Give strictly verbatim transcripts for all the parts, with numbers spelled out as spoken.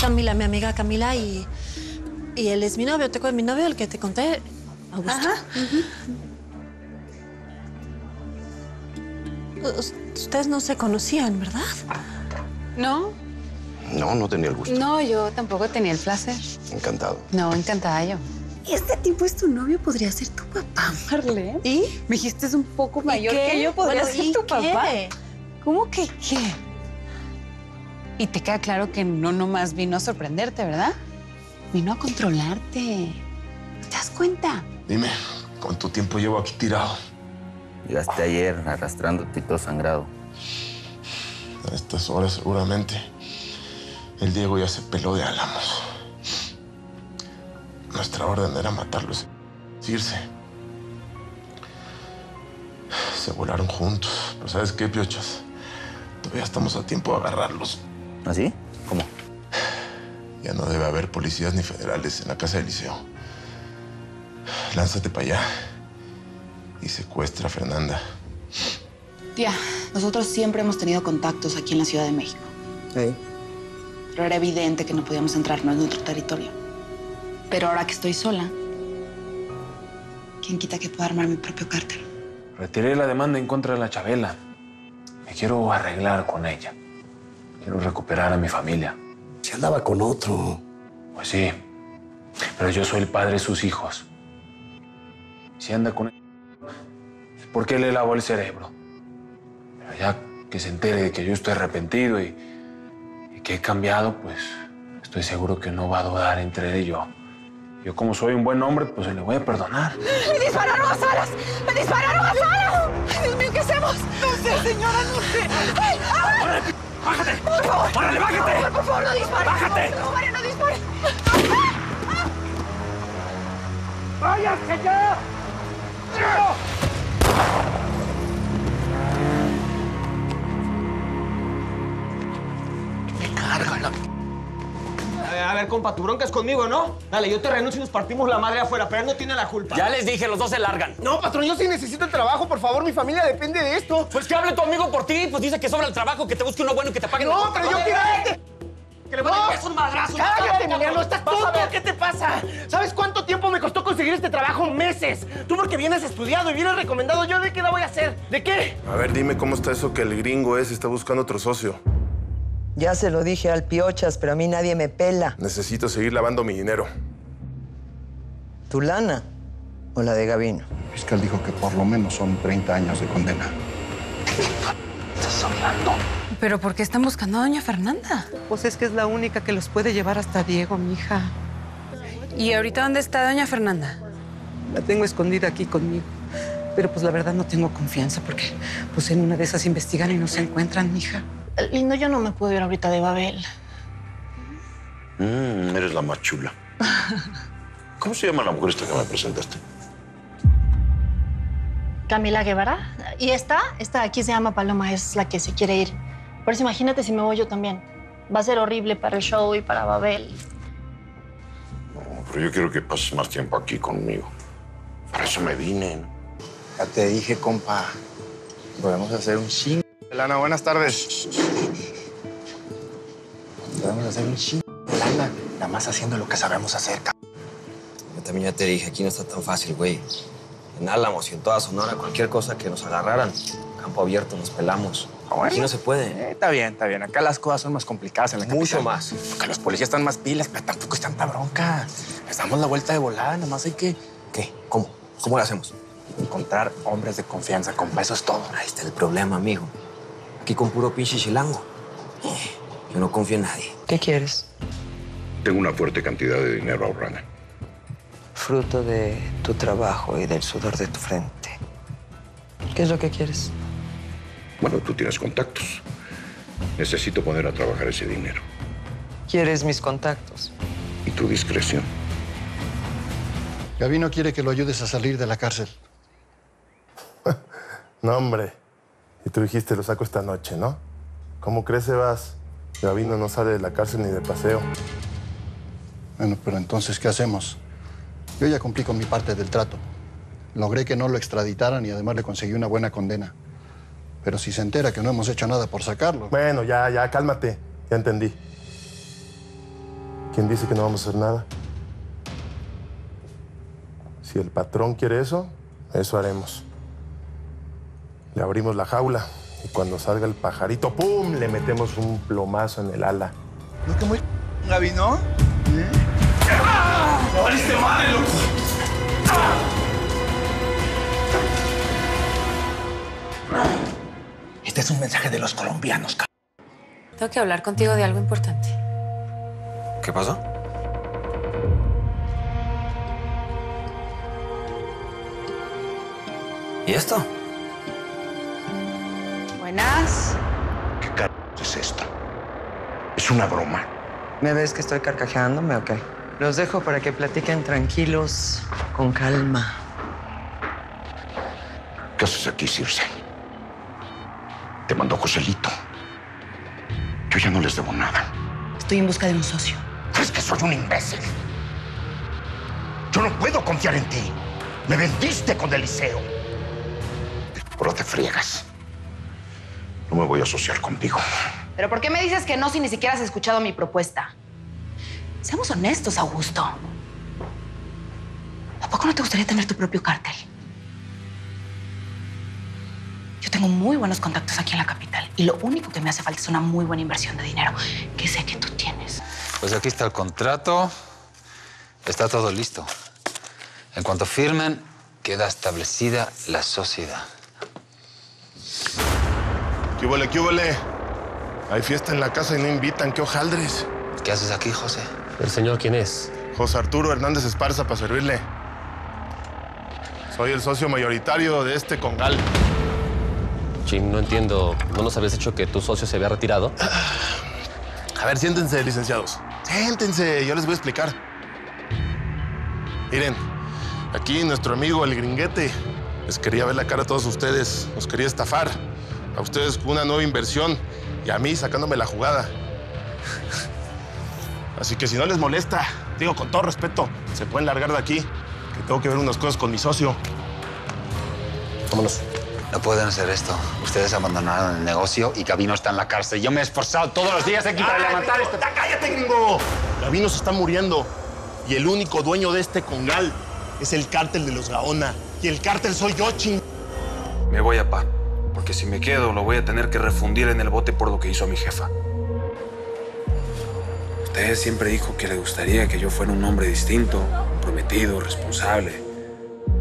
Camila, mi amiga Camila, y, y él es mi novio. ¿Te acuerdas de mi novio, el que te conté? Augusto. Ajá. Uh-huh. Ustedes no se conocían, ¿verdad? No. No, no tenía el gusto. No, yo tampoco tenía el placer. Encantado. No, encantada yo. Este tipo es tu novio, podría ser tu papá, Marlene. ¿Y? Me dijiste es un poco mayor que yo, podría bueno, ser ¿y tu qué? Papá. ¿Cómo que qué? Y te queda claro que no nomás vino a sorprenderte, ¿verdad? Vino a controlarte. ¿Te das cuenta? Dime, ¿cuánto tiempo llevo aquí tirado? Llegaste ayer arrastrándote y todo sangrado. A estas horas seguramente el Diego ya se peló de álamos. Nuestra orden era matarlos. Circe. Se volaron juntos. Pero ¿sabes qué, Piochas? Todavía estamos a tiempo de agarrarlos. ¿Ah, sí? ¿Cómo? Ya no debe haber policías ni federales en la casa de Eliseo. Lánzate para allá y secuestra a Fernanda. Tía, nosotros siempre hemos tenido contactos aquí en la Ciudad de México. Sí. Pero era evidente que no podíamos entrarnos en nuestro territorio. Pero ahora que estoy sola, ¿quién quita que pueda armar mi propio cártel? Retiré la demanda en contra de la Chabela. Me quiero arreglar con ella. Quiero recuperar a mi familia. Se andaba con otro. Pues sí, pero yo soy el padre de sus hijos. Si anda con él, ¿por qué le lavó el cerebro? Pero ya que se entere de que yo estoy arrepentido y, y que he cambiado, pues estoy seguro que no va a dudar entre él y yo. Yo, como soy un buen hombre, pues se le voy a perdonar. ¡Me dispararon a Salas! ¡Me dispararon a Salas! ¡Ay, Dios mío, qué hacemos! ¡No sé, señora, no sé! ¡Ay, ay! ¡Órale, bájate! ¡Por favor! ¡Órale, bájate! ¡Por favor, por favor, no disparen! ¡Bájate! ¡No, María, no disparen! ¡Váyase ya! ¡Me carga la... A ver, compa, tu bronca es conmigo, ¿no? Dale, yo te renuncio y nos partimos la madre afuera, pero él no tiene la culpa. Ya les dije, los dos se largan. No, patrón, yo sí necesito el trabajo, por favor, mi familia depende de esto. Pues que hable tu amigo por ti, pues dice que sobra el trabajo, que te busque uno bueno y que te paguen. No, el... pero yo quiero... ¡Que le pongas un madrazo! ¡Cállate, Emiliano! ¡Estás tonto! ¿Qué te pasa? ¿Sabes cuánto tiempo me costó conseguir este trabajo? ¡Meses! Tú porque vienes estudiado y vienes recomendado, ¿yo de qué la voy a hacer? ¿De qué? A ver, dime cómo está eso que el gringo ese está buscando otro socio. Ya se lo dije al Piochas, pero a mí nadie me pela. Necesito seguir lavando mi dinero. ¿Tu lana o la de Gabino? El fiscal dijo que por lo menos son treinta años de condena. ¿Qué estás hablando? ¿Pero por qué están buscando a doña Fernanda? Pues es que es la única que los puede llevar hasta Diego, mija. ¿Y ahorita dónde está doña Fernanda? La tengo escondida aquí conmigo. Pero pues la verdad no tengo confianza porque pues en una de esas investigan y no se encuentran, mija. Lindo, yo no me puedo ir ahorita de Babel. Mm, eres la más chula. ¿Cómo se llama la mujer esta que me presentaste? Camila Guevara. Y esta, esta de aquí se llama Paloma, es la que se quiere ir. Por eso imagínate si me voy yo también. Va a ser horrible para el show y para Babel. No, pero yo quiero que pases más tiempo aquí conmigo. Para eso me vine. Ya te dije, compa. Podemos hacer un chingo. Elana, buenas tardes. Podemos hacer un chingo, Elana. Nada más haciendo lo que sabemos hacer, cabrón. Yo también ya te dije, aquí no está tan fácil, güey. En Álamos y en toda Sonora, cualquier cosa que nos agarraran. Campo abierto, nos pelamos. Ah, bueno. Aquí no se puede. Eh, está bien, está bien. Acá las cosas son más complicadas en la capital. Mucho más. Porque los policías están más pilas, pero tampoco es tanta bronca. Les damos la vuelta de volada, nada más hay que... ¿Qué? ¿Cómo? ¿Cómo lo hacemos? Encontrar hombres de confianza, compa. Eso es todo. Ahí está el problema, amigo. Aquí con puro pinche chilango. Yo no confío en nadie. ¿Qué quieres? Tengo una fuerte cantidad de dinero ahorrada. Fruto de tu trabajo y del sudor de tu frente. ¿Qué es lo que quieres? Bueno, tú tienes contactos. Necesito poner a trabajar ese dinero. ¿Quieres mis contactos? Y tu discreción. Gabino quiere que lo ayudes a salir de la cárcel. No, hombre. Y tú dijiste, lo saco esta noche, ¿no? ¿Cómo crees, Sebas? Gabino no sale de la cárcel ni de paseo. Bueno, pero entonces, ¿qué hacemos? Yo ya cumplí con mi parte del trato. Logré que no lo extraditaran y además le conseguí una buena condena. Pero si se entera que no hemos hecho nada por sacarlo... Bueno, ya, ya, cálmate. Ya entendí. ¿Quién dice que no vamos a hacer nada? Si el patrón quiere eso, eso haremos. Le abrimos la jaula y cuando salga el pajarito, ¡pum!, le metemos un plomazo en el ala. ¿No que muy Gabino? ¿Eh? ¡Ah! ¡Me valiste madre, loco! ¡Ah! Este es un mensaje de los colombianos, c******. Tengo que hablar contigo de algo importante. ¿Qué pasó? ¿Y esto? Buenas. ¿Qué c*** es esto? Es una broma. ¿Me ves que estoy carcajeándome o qué? Los dejo para que platiquen tranquilos, con calma. ¿Qué haces aquí, Circe? Te mandó Joselito. Yo ya no les debo nada. Estoy en busca de un socio. ¿Crees que soy un imbécil? Yo no puedo confiar en ti. Me vendiste con Eliseo. Pero te friegas. No me voy a asociar contigo. ¿Pero por qué me dices que no si ni siquiera has escuchado mi propuesta? Seamos honestos, Augusto. ¿A poco no te gustaría tener tu propio cártel? Yo tengo muy buenos contactos aquí en la capital y lo único que me hace falta es una muy buena inversión de dinero que sé que tú tienes. Pues aquí está el contrato. Está todo listo. En cuanto firmen, queda establecida la sociedad. ¿Qué huele, qué huele? Hay fiesta en la casa y no invitan. ¿Qué hojaldres? ¿Qué haces aquí, José? ¿El señor quién es? José Arturo Hernández Esparza, para servirle. Soy el socio mayoritario de este congal. Jim, no entiendo. ¿No nos habías dicho que tu socio se había retirado? A ver, siéntense, licenciados. Siéntense, yo les voy a explicar. Miren, aquí nuestro amigo, el gringuete, les quería ver la cara a todos ustedes. Nos quería estafar. A ustedes con una nueva inversión y a mí sacándome la jugada. Así que si no les molesta, digo con todo respeto, se pueden largar de aquí, que tengo que ver unas cosas con mi socio. Vámonos. No pueden hacer esto. Ustedes abandonaron el negocio y Gabino está en la cárcel. Yo me he esforzado todos los días aquí para levantar esto. ¡Cállate, gringo! Gabino se está muriendo. Y el único dueño de este congal es el cártel de los Gaona. Y el cártel soy yo, ching... Me voy a pa, porque si me quedo lo voy a tener que refundir en el bote por lo que hizo mi jefa. Usted siempre dijo que le gustaría que yo fuera un hombre distinto, prometido, responsable.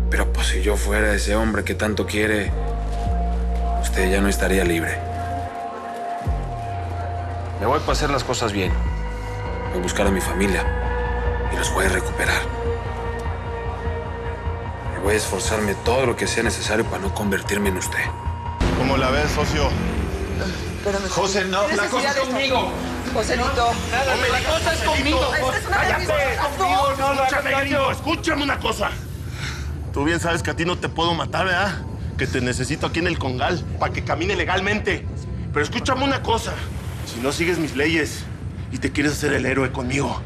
Pero pues si yo fuera ese hombre que tanto quiere... Usted ya no estaría libre. Me voy para hacer las cosas bien. Voy a buscar a mi familia y los voy a recuperar. Y voy a esforzarme todo lo que sea necesario para no convertirme en usted. ¿Cómo la ves, socio? Pero me... José, no, la cosa es conmigo. Joselito, nada, la cosa es conmigo. Cállate, conmigo, no la hagas. Escúchame una cosa. Tú bien sabes que a ti no te puedo matar, ¿verdad? Que te necesito aquí en el congal, para que camine legalmente. Pero escúchame una cosa. Si no sigues mis leyes y te quieres hacer el héroe conmigo,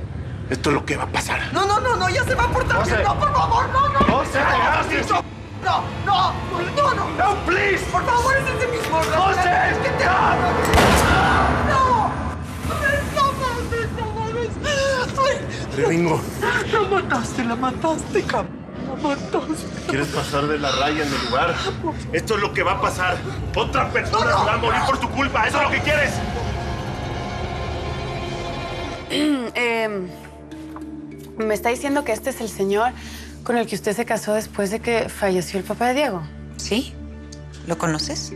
esto es lo que va a pasar. No, no, no, no, ya se va a portar bien. No, por favor, no, no. No se te hagas. No, no, no, no. No, please. Por favor, es ese mismo. ¡José! ¡Que te hago! ¡No! ¡No mames! ¡No Ringo! La mataste, la mataste, cabrón. ¿Quieres pasar de la raya en el lugar? Esto es lo que va a pasar. Otra persona no, no. va a morir por tu culpa. ¿Eso es lo que quieres? eh, ¿Me está diciendo que este es el señor con el que usted se casó después de que falleció el papá de Diego? Sí. ¿Lo conoces?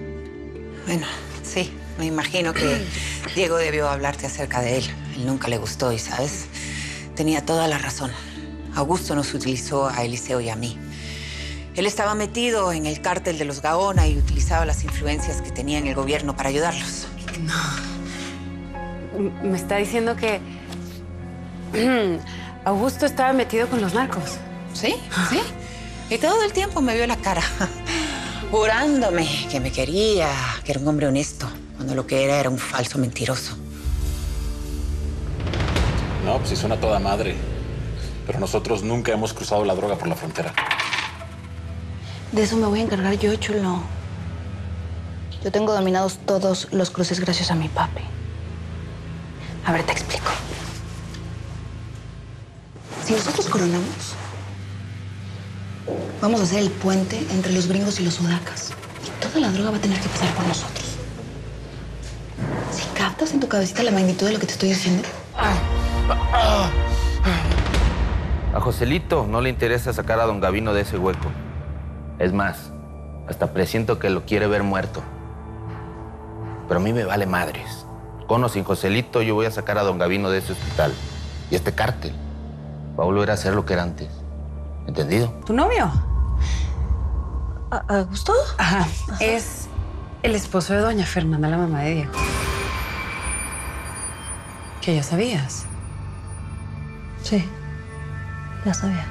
Bueno, sí. Me imagino que Diego debió hablarte acerca de él. Él nunca le gustó y, ¿sabes? Tenía toda la razón. Augusto nos utilizó a Eliseo y a mí. Él estaba metido en el cártel de los Gaona y utilizaba las influencias que tenía en el gobierno para ayudarlos. No. Me está diciendo que Augusto estaba metido con los narcos. Sí, sí. Y todo el tiempo me vio la cara, jurándome que me quería, que era un hombre honesto, cuando lo que era era un falso mentiroso. No, pues si suena toda madre. Pero nosotros nunca hemos cruzado la droga por la frontera. De eso me voy a encargar yo, Chulo. Yo tengo dominados todos los cruces gracias a mi papi. A ver, te explico. Si nosotros coronamos, vamos a hacer el puente entre los gringos y los sudacas. Y toda la droga va a tener que pasar por nosotros. ¿Si captas en tu cabecita la magnitud de lo que te estoy diciendo? A Joselito no le interesa sacar a don Gabino de ese hueco. Es más, hasta presiento que lo quiere ver muerto. Pero a mí me vale madres. Con o sin Joselito, yo voy a sacar a don Gabino de ese hospital. Y este cártel va a volver a ser lo que era antes. ¿Entendido? ¿Tu novio? ¿Augusto? Ajá. Ajá. Es el esposo de doña Fernanda, la mamá de Diego. ¿Que ya sabías? Sí, ya sabía.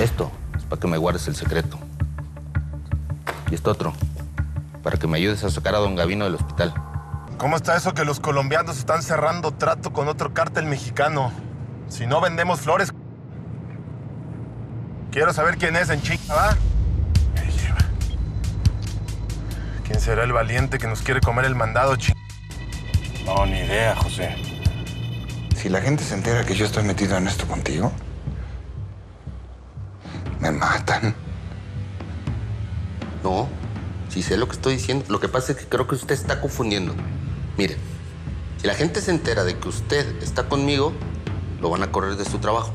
Esto es para que me guardes el secreto. Y esto otro, para que me ayudes a sacar a don Gabino del hospital. ¿Cómo está eso que los colombianos están cerrando trato con otro cártel mexicano? Si no vendemos flores... Quiero saber quién es en chinga, ¿va? Me lleva. ¿Quién será el valiente que nos quiere comer el mandado, ching? No, ni idea, José. Si la gente se entera que yo estoy metido en esto contigo... me matan. No. Si sé lo que estoy diciendo. Lo que pasa es que creo que usted está confundiendo. Mire, si la gente se entera de que usted está conmigo, lo van a correr de su trabajo.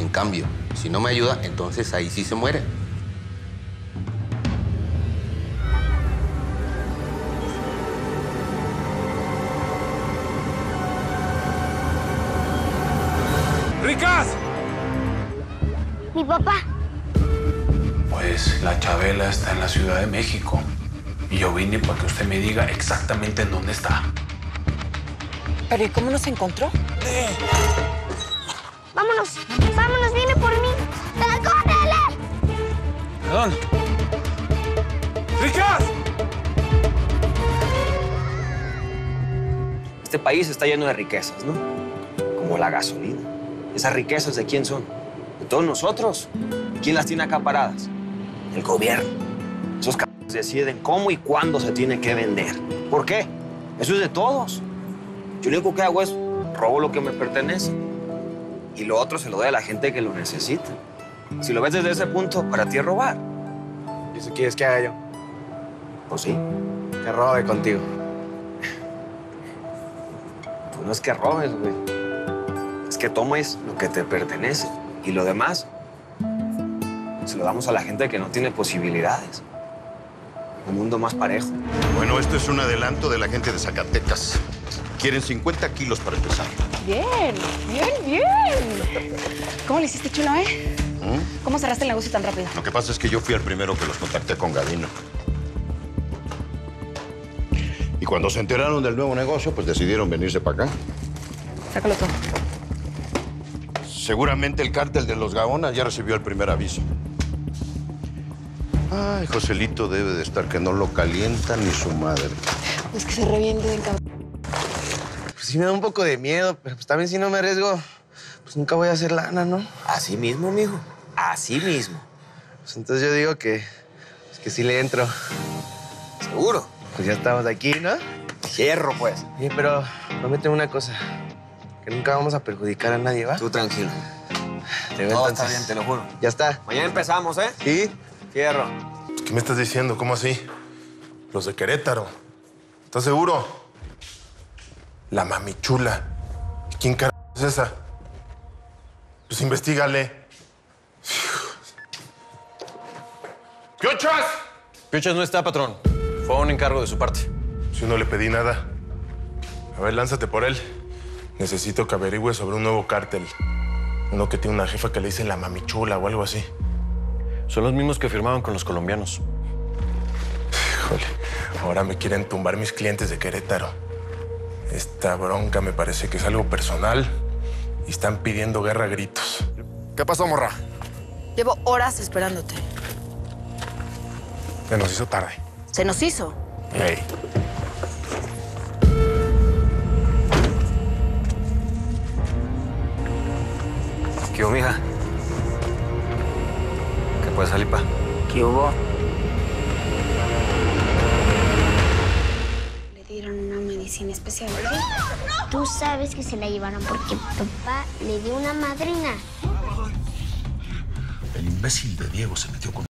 En cambio, si no me ayuda, entonces ahí sí se muere. ¡Ricas! Mi papá. Pues la Chabela está en la Ciudad de México. Y yo vine para que usted me diga exactamente en dónde está. ¿Pero y cómo nos encontró? ¡Eh! ¡Vámonos! ¡Vámonos! ¡Viene por mí! ¡Te la córrele! Perdón. ¡Ricas! Este país está lleno de riquezas, ¿no? Como la gasolina. ¿Esas riquezas de quién son? ¿De todos nosotros? ¿Quién las tiene acaparadas? El gobierno. Esos c... deciden cómo y cuándo se tiene que vender. ¿Por qué? Eso es de todos. Yo lo único que hago es robo lo que me pertenece y lo otro se lo doy a la gente que lo necesita. Si lo ves desde ese punto, para ti es robar. ¿Y eso quieres que haga yo? Pues sí. Que robe contigo. Pues no es que robes, güey. Es que tomes lo que te pertenece y lo demás se lo damos a la gente que no tiene posibilidades. Un mundo más parejo. Bueno, esto es un adelanto de la gente de Zacatecas. Quieren cincuenta kilos para empezar. Bien, bien, bien. ¿Cómo le hiciste, Chulo, eh? ¿Mm? ¿Cómo cerraste el negocio tan rápido? Lo que pasa es que yo fui el primero que los contacté con Gabino. Y cuando se enteraron del nuevo negocio, pues decidieron venirse para acá. Sácalo todo. Seguramente el cártel de los Gaona ya recibió el primer aviso. Ay, Joselito debe de estar que no lo calienta ni su madre. Pues que se reviente de cabrón. Pues sí me da un poco de miedo, pero pues también si no me arriesgo, pues nunca voy a hacer lana, ¿no? Así mismo, mijo. Así mismo. Pues entonces yo digo que, pues que sí le entro. ¿Seguro? Pues ya estamos aquí, ¿no? Cierro, pues. Sí, pero prométeme una cosa. Que nunca vamos a perjudicar a nadie, ¿va? Tú tranquilo. Te veo entonces. Todo está bien, te lo juro. Ya está. Mañana empezamos, ¿eh? Sí. Fierro. ¿Qué me estás diciendo? ¿Cómo así? Los de Querétaro. ¿Estás seguro? La mamichula. ¿Quién carajo es esa? Pues investígale. ¡Piochas! Piochas no está, patrón. Fue un encargo de su parte. Yo no le pedí nada. A ver, lánzate por él. Necesito que averigüe sobre un nuevo cártel. Uno que tiene una jefa que le dicen la mamichula o algo así. Son los mismos que firmaban con los colombianos. Híjole, ahora me quieren tumbar mis clientes de Querétaro. Esta bronca me parece que es algo personal y están pidiendo guerra a gritos. ¿Qué pasó, morra? Llevo horas esperándote. Se nos hizo tarde. ¿Se nos hizo? Hey. ¿Qué hubo, mija? Pues, Alipa. ¿Qué hubo? Le dieron una medicina. en especial, ¿ok? No, no. Tú sabes que se la llevaron porque papá le dio una madrina. El imbécil de Diego se metió con